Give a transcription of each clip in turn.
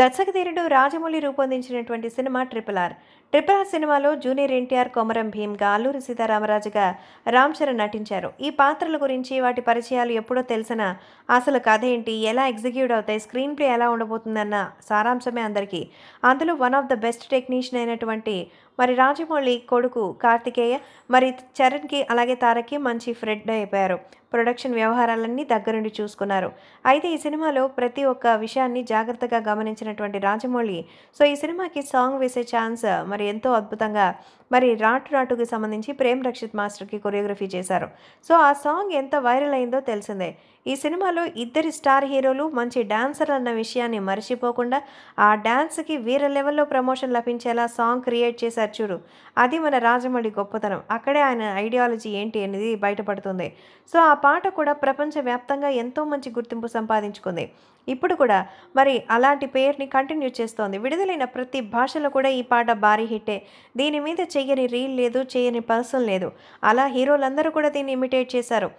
దర్శకధీరుడు రాజమౌళి రూపొందించినటువంటి cinema triple R సినిమాలో junior NTR Komaram భీమ్గా అల్లూరి సీతారామరాజుగా రామ్చరణ్ నటించారు. ఈ పాత్రల గురించి వాటి పరిచయాలు ఎప్పుడో తెలిసిన అసలు కథ ఏంటి, ఎలా ఎగ్జిక్యూట్ అవుతాయి, స్క్రీన్ ప్లే ఎలా ఉండబోతుందన్న సారాంశమే అందరికీ. అందులో one of the best technician అయినటువంటి మరి రాజమౌళి కొడుకు కార్తికేయ మరి చరణ్కి అలాగే తారక్కి మంచి ఫ్రెండ్ అయిపోయారు. ప్రొడక్షన్ వ్యవహారాలన్నీ దగ్గరుండి చూసుకున్నారు. అయితే ఈ సినిమాలో ప్రతి ఒక్క విషయాన్ని జాగ్రత్తగా గమనించినటువంటి రాజమౌళి ఈ సినిమాకి సాంగ్ వేసే ఛాన్స్ మరి ఎంతో అద్భుతంగా మరి రాటుకి సంబంధించి ప్రేమ్ రక్షిత్ మాస్టర్కి కొరియోగ్రఫీ చేశారు. ఆ సాంగ్ ఎంత వైరల్ అయిందో తెలిసిందే. ఈ సినిమాలో ఇద్దరి స్టార్ హీరోలు మంచి డాన్సర్లు అన్న విషయాన్ని మర్చిపోకుండా ఆ డాన్స్కి వీర లెవెల్లో ప్రమోషన్ లభించేలా సాంగ్ క్రియేట్ చేశారు. చూడు, అది మన రాజమౌళి గొప్పతనం. అక్కడే ఆయన ఐడియాలజీ ఏంటి అనేది బయటపడుతుంది. ఆ పాట కూడా ప్రపంచవ్యాప్తంగా ఎంతో మంచి గుర్తింపు సంపాదించుకుంది. ఇప్పుడు కూడా మరి అలాంటి పేరుని కంటిన్యూ చేస్తోంది. విడుదలైన ప్రతి భాషలో కూడా ఈ పాట భారీ హిట్టే. దీని మీద చేయని రీల్ లేదు, చేయని పర్సన్ లేదు. అలా హీరోలందరూ కూడా దీన్ని ఇమిటేట్ చేశారు.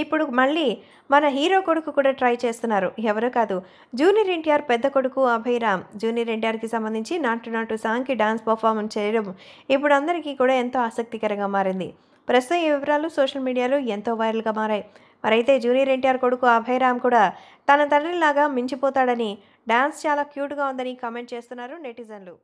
ఇప్పుడు మళ్ళీ మన హీరో కొడుకు కూడా ట్రై చేస్తున్నారు. ఎవరో కాదు, జూనియర్ ఎన్టీఆర్ పెద్ద కొడుకు అభయ్ రామ్. జూనియర్ ఎన్టీఆర్కి సంబంధించి నాటు సాంగ్కి డాన్స్ పర్ఫార్మెన్స్ చేయడం ఇప్పుడు అందరికీ కూడా ఎంతో ఆసక్తికరంగా మారింది. ప్రస్తుతం ఈ వివరాలు సోషల్ మీడియాలో ఎంతో వైరల్గా మారాయి. మరైతే జూనియర్ ఎన్టీఆర్ కొడుకు అభయ్ రామ్ కూడా తన తండ్రిలాగా మించిపోతాడని, డాన్స్ చాలా క్యూట్గా ఉందని కామెంట్ చేస్తున్నారు నెటిజన్లు.